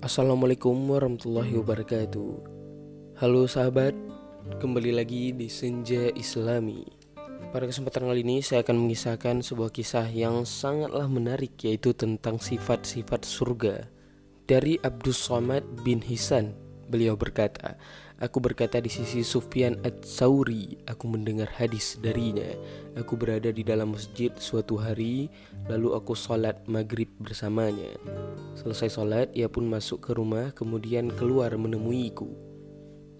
Assalamualaikum warahmatullahi wabarakatuh. Halo sahabat, kembali lagi di Senja Islami. Pada kesempatan kali ini saya akan mengisahkan sebuah kisah yang sangatlah menarik, yaitu tentang sifat-sifat surga. Dari Abdul Somad bin Hisan, beliau berkata, "Aku berkata di sisi Sufyan ats-Tsauri, aku mendengar hadis darinya. Aku berada di dalam masjid suatu hari, lalu aku sholat maghrib bersamanya. Selesai sholat, ia pun masuk ke rumah, kemudian keluar menemuiku.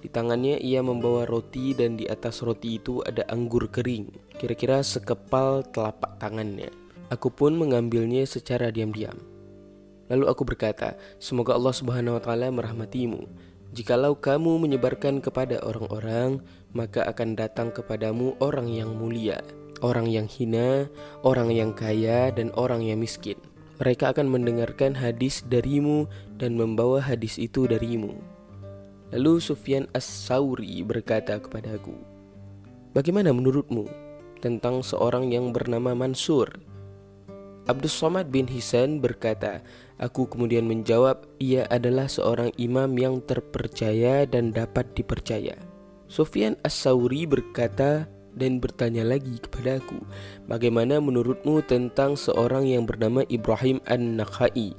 Di tangannya ia membawa roti, dan di atas roti itu ada anggur kering, kira-kira sekepal telapak tangannya. Aku pun mengambilnya secara diam-diam. Lalu aku berkata, semoga Allah Subhanahu wa Ta'ala merahmatimu. Jikalau kamu menyebarkan kepada orang-orang, maka akan datang kepadamu orang yang mulia, orang yang hina, orang yang kaya, dan orang yang miskin. Mereka akan mendengarkan hadis darimu dan membawa hadis itu darimu." Lalu Sufyan ats-Tsauri berkata kepadaku, "Bagaimana menurutmu tentang seorang yang bernama Mansur?" Abdul Somad bin Hisan berkata, "Aku kemudian menjawab, ia adalah seorang imam yang terpercaya dan dapat dipercaya." Sufyan ats-Tsauri berkata dan bertanya lagi kepadaku, "Bagaimana menurutmu tentang seorang yang bernama Ibrahim An-Nakhai?"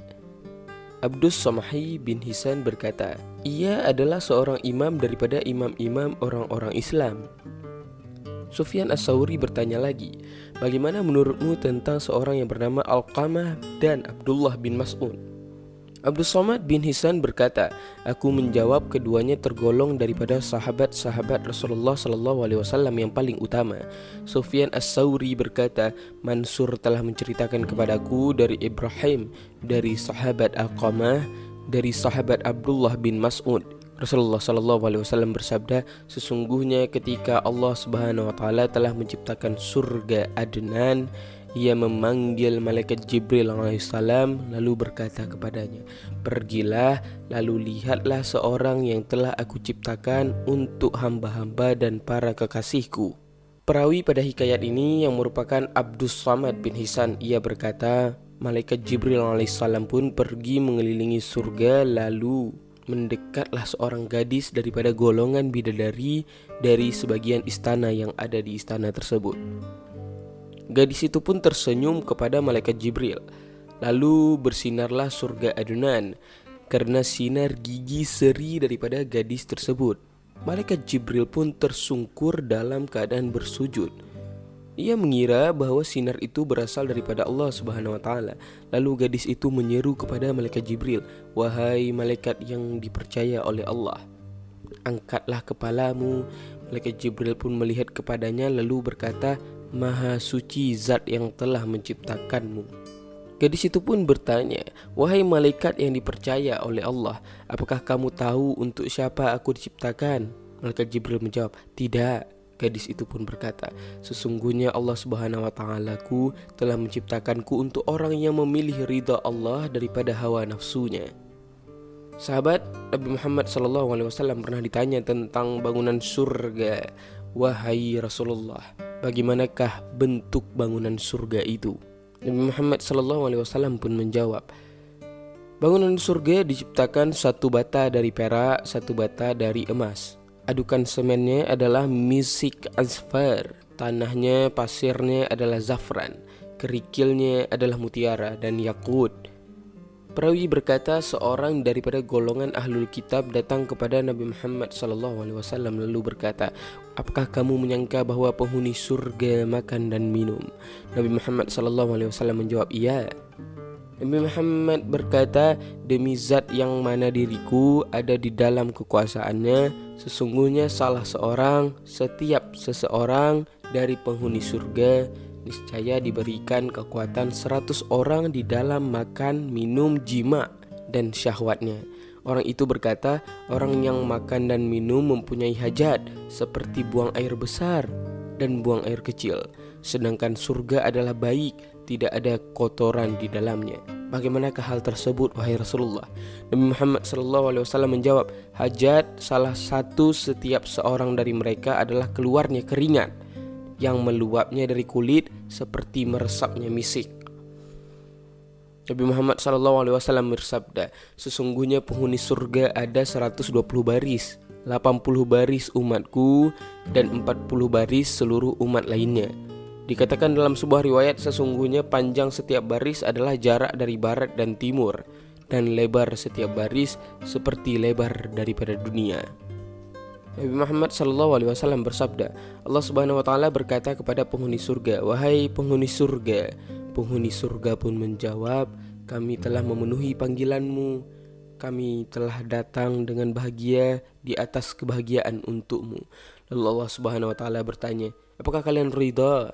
Abdul Somad bin Hisan berkata, "Ia adalah seorang imam daripada imam-imam orang-orang Islam." Sufyan ats-Tsauri bertanya lagi, "Bagaimana menurutmu tentang seorang yang bernama Al-Qamah dan Abdullah bin Mas'ud?" Abdul Somad bin Hisan berkata, "Aku menjawab keduanya tergolong daripada sahabat-sahabat Rasulullah SAW yang paling utama." Sufyan ats-Tsauri berkata, "Mansur telah menceritakan kepadaku dari Ibrahim, dari sahabat Al-Qamah, dari sahabat Abdullah bin Mas'ud. Rasulullah SAW bersabda, sesungguhnya ketika Allah Subhanahu wa Ta'ala telah menciptakan surga Adenan, ia memanggil malaikat Jibril alaihissalam lalu berkata kepadanya, pergilah lalu lihatlah seorang yang telah aku ciptakan untuk hamba-hamba dan para kekasihku." Perawi pada hikayat ini yang merupakan Abdul Somad bin Hisan, ia berkata, malaikat Jibril alaihissalam pun pergi mengelilingi surga, lalu mendekatlah seorang gadis daripada golongan bidadari dari sebagian istana yang ada di istana tersebut. Gadis itu pun tersenyum kepada malaikat Jibril. Lalu bersinarlah surga Adenan karena sinar gigi seri daripada gadis tersebut. Malaikat Jibril pun tersungkur dalam keadaan bersujud. Ia mengira bahwa sinar itu berasal daripada Allah Subhanahu wa Ta'ala. Lalu gadis itu menyeru kepada malaikat Jibril, "Wahai malaikat yang dipercaya oleh Allah, angkatlah kepalamu." Malaikat Jibril pun melihat kepadanya lalu berkata, "Maha suci zat yang telah menciptakanmu." Gadis itu pun bertanya, "Wahai malaikat yang dipercaya oleh Allah, apakah kamu tahu untuk siapa aku diciptakan?" Malaikat Jibril menjawab, "Tidak." Gadis itu pun berkata, "Sesungguhnya Allah Subhanahu wa Ta'alaku telah menciptakanku untuk orang yang memilih ridha Allah daripada hawa nafsunya." Sahabat, Nabi Muhammad SAW pernah ditanya tentang bangunan surga. "Wahai Rasulullah, bagaimanakah bentuk bangunan surga itu?" Nabi Muhammad SAW pun menjawab, "Bangunan surga diciptakan satu bata dari perak, satu bata dari emas. Adukan semennya adalah misik azfar, tanahnya, pasirnya adalah zafran, kerikilnya adalah mutiara dan yakut." Perawi berkata, seorang daripada golongan Ahlul Kitab datang kepada Nabi Muhammad SAW lalu berkata, "Apakah kamu menyangka bahwa penghuni surga makan dan minum?" Nabi Muhammad SAW menjawab, "Iya." Nabi Muhammad berkata, "Demi zat yang mana diriku ada di dalam kekuasaannya, sesungguhnya salah seorang, setiap seseorang dari penghuni surga, niscaya diberikan kekuatan 100 orang di dalam makan, minum, jima, dan syahwatnya. Orang itu berkata, orang yang makan dan minum mempunyai hajat, seperti buang air besar dan buang air kecil. Sedangkan surga adalah baik, tidak ada kotoran di dalamnya." Bagaimanakah hal tersebut, wahai Rasulullah? Nabi Muhammad SAW menjawab, hajat salah satu setiap seorang dari mereka adalah keluarnya keringat yang meluapnya dari kulit seperti meresapnya misik. Nabi Muhammad SAW bersabda, sesungguhnya penghuni surga ada 120 baris, 80 baris umatku dan 40 baris seluruh umat lainnya. Dikatakan dalam sebuah riwayat, sesungguhnya panjang setiap baris adalah jarak dari barat dan timur, dan lebar setiap baris seperti lebar daripada dunia. Nabi Muhammad SAW bersabda, Allah SWT berkata kepada penghuni surga, wahai penghuni surga pun menjawab, kami telah memenuhi panggilanmu, kami telah datang dengan bahagia di atas kebahagiaan untukmu. Lalu Allah SWT bertanya, apakah kalian ridha?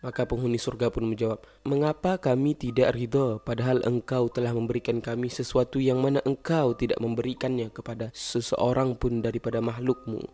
Maka penghuni surga pun menjawab, mengapa kami tidak ridha padahal engkau telah memberikan kami sesuatu yang mana engkau tidak memberikannya kepada seseorang pun daripada makhlukmu.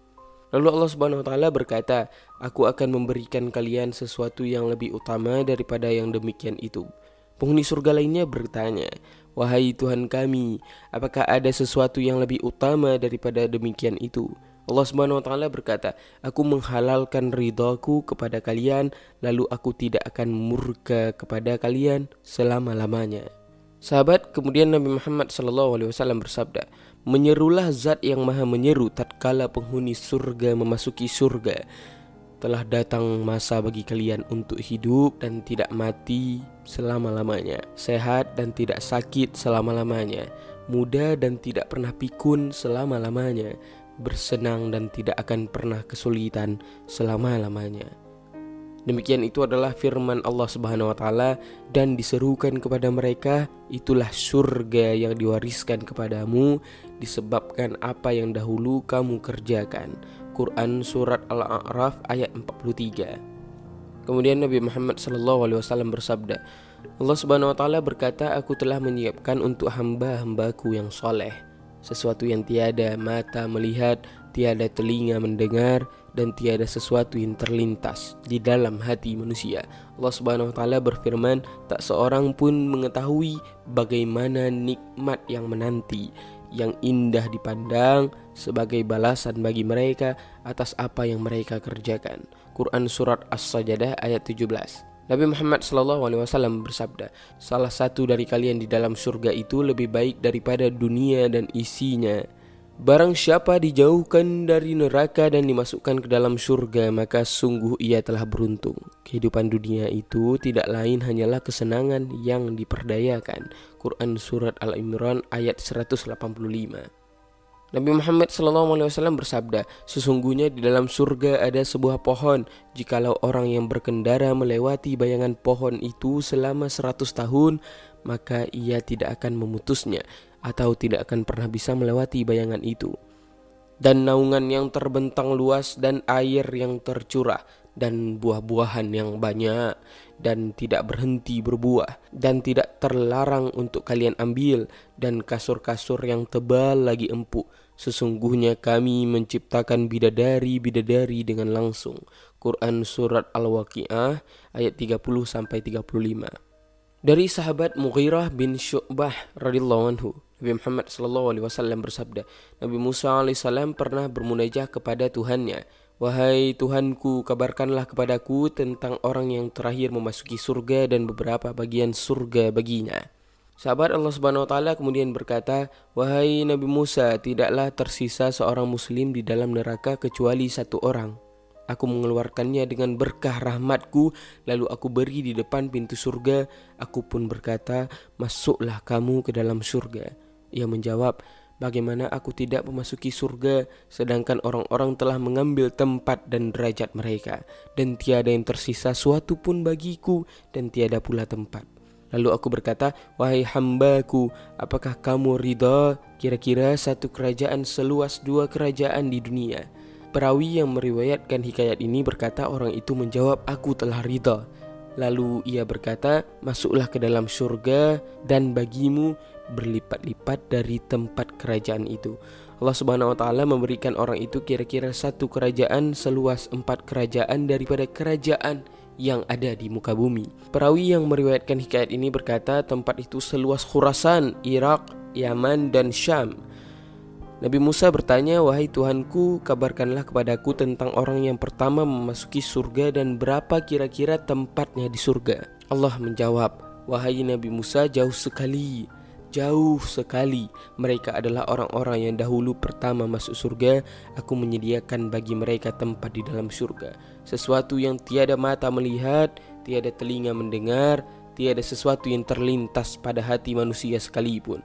Lalu Allah SWT berkata, aku akan memberikan kalian sesuatu yang lebih utama daripada yang demikian itu. Penghuni surga lainnya bertanya, wahai Tuhan kami, apakah ada sesuatu yang lebih utama daripada demikian itu? Allah SWT berkata, aku menghalalkan ridhaku kepada kalian, lalu aku tidak akan murka kepada kalian selama-lamanya. Sahabat, kemudian Nabi Muhammad SAW bersabda, menyerulah zat yang maha menyeru tatkala penghuni surga memasuki surga. Telah datang masa bagi kalian untuk hidup dan tidak mati selama-lamanya, sehat dan tidak sakit selama-lamanya, muda dan tidak pernah pikun selama-lamanya, bersenang dan tidak akan pernah kesulitan selama-lamanya. Demikian itu adalah firman Allah Subhanahu wa taala, dan diserukan kepada mereka, itulah surga yang diwariskan kepadamu disebabkan apa yang dahulu kamu kerjakan. Quran surat Al-A'raf ayat 43. Kemudian Nabi Muhammad SAW bersabda, Allah Subhanahu wa taala berkata, aku telah menyiapkan untuk hamba-hambaku yang soleh sesuatu yang tiada mata melihat, tiada telinga mendengar, dan tiada sesuatu yang terlintas di dalam hati manusia. Allah Subhanahu wa taala berfirman, tak seorang pun mengetahui bagaimana nikmat yang menanti, yang indah dipandang sebagai balasan bagi mereka atas apa yang mereka kerjakan. Quran surat As-Sajdah ayat 17. Nabi Muhammad SAW bersabda, salah satu dari kalian di dalam surga itu lebih baik daripada dunia dan isinya. Barang siapa dijauhkan dari neraka dan dimasukkan ke dalam surga, maka sungguh ia telah beruntung. Kehidupan dunia itu tidak lain hanyalah kesenangan yang diperdayakan. Quran Surat Al-Imran ayat 185. Nabi Muhammad SAW bersabda, sesungguhnya di dalam surga ada sebuah pohon. Jikalau orang yang berkendara melewati bayangan pohon itu selama 100 tahun, maka ia tidak akan memutusnya atau tidak akan pernah bisa melewati bayangan itu. Dan naungan yang terbentang luas, dan air yang tercurah, dan buah-buahan yang banyak, dan tidak berhenti berbuah, dan tidak terlarang untuk kalian ambil, dan kasur-kasur yang tebal lagi empuk. Sesungguhnya kami menciptakan bidadari-bidadari dengan langsung. Quran Surat Al-Waqi'ah ayat 30-35. Dari sahabat Mughirah bin Syu'bah radhiyallahu anhu, Nabi Muhammad SAW bersabda, Nabi Musa AS pernah bermunajah kepada Tuhannya, wahai Tuhanku, kabarkanlah kepadaku tentang orang yang terakhir memasuki surga dan beberapa bagian surga baginya. Sahabat, Allah SWT kemudian berkata, wahai Nabi Musa, tidaklah tersisa seorang muslim di dalam neraka kecuali satu orang. Aku mengeluarkannya dengan berkah rahmatku, lalu aku beri di depan pintu surga. Aku pun berkata, masuklah kamu ke dalam surga. Ia menjawab, bagaimana aku tidak memasuki surga, sedangkan orang-orang telah mengambil tempat dan derajat mereka, dan tiada yang tersisa suatu pun bagiku, dan tiada pula tempat. Lalu aku berkata, wahai hambaku, apakah kamu ridha kira-kira satu kerajaan seluas dua kerajaan di dunia? Perawi yang meriwayatkan hikayat ini berkata, orang itu menjawab, aku telah ridha. Lalu ia berkata, masuklah ke dalam surga dan bagimu berlipat-lipat dari tempat kerajaan itu. Allah Subhanahu wa taala memberikan orang itu kira-kira satu kerajaan seluas empat kerajaan daripada kerajaan yang ada di muka bumi. Perawi yang meriwayatkan hikayat ini berkata, tempat itu seluas Khurasan, Irak, Yaman, dan Syam. Nabi Musa bertanya, "Wahai Tuhanku, kabarkanlah kepadaku tentang orang yang pertama memasuki surga dan berapa kira-kira tempatnya di surga?" Allah menjawab, "Wahai Nabi Musa, jauh sekali. Jauh sekali. Mereka adalah orang-orang yang dahulu pertama masuk surga. Aku menyediakan bagi mereka tempat di dalam surga. Sesuatu yang tiada mata melihat, tiada telinga mendengar, tiada sesuatu yang terlintas pada hati manusia sekalipun."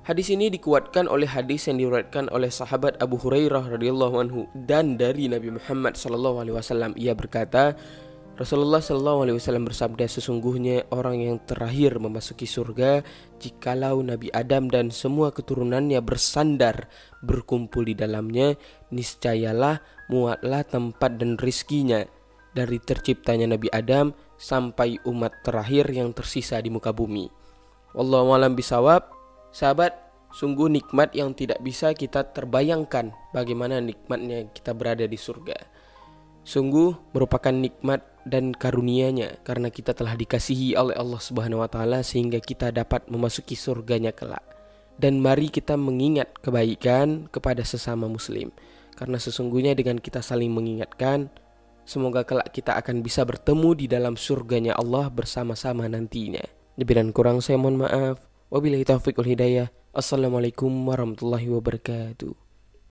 Hadis ini dikuatkan oleh hadis yang diriwayatkan oleh sahabat Abu Hurairah radhiyallahu anhu dan dari Nabi Muhammad sallallahu alaihi wasallam. Ia berkata, Rasulullah sallallahu alaihi wasallam bersabda, "Sesungguhnya orang yang terakhir memasuki surga jikalau Nabi Adam dan semua keturunannya bersandar berkumpul di dalamnya, niscayalah muatlah tempat dan rizkinya dari terciptanya Nabi Adam sampai umat terakhir yang tersisa di muka bumi." Wallahu a'lam bisawab. Sahabat, sungguh nikmat yang tidak bisa kita terbayangkan bagaimana nikmatnya kita berada di surga. Sungguh merupakan nikmat dan karunia-Nya karena kita telah dikasihi oleh Allah Subhanahu wa taala sehingga kita dapat memasuki surganya kelak. Dan mari kita mengingat kebaikan kepada sesama muslim, karena sesungguhnya dengan kita saling mengingatkan, semoga kelak kita akan bisa bertemu di dalam surganya Allah bersama-sama nantinya. Lebih dan kurang saya mohon maaf. Wabillahi taufiq wal hidayah. Assalamualaikum warahmatullahi wabarakatuh.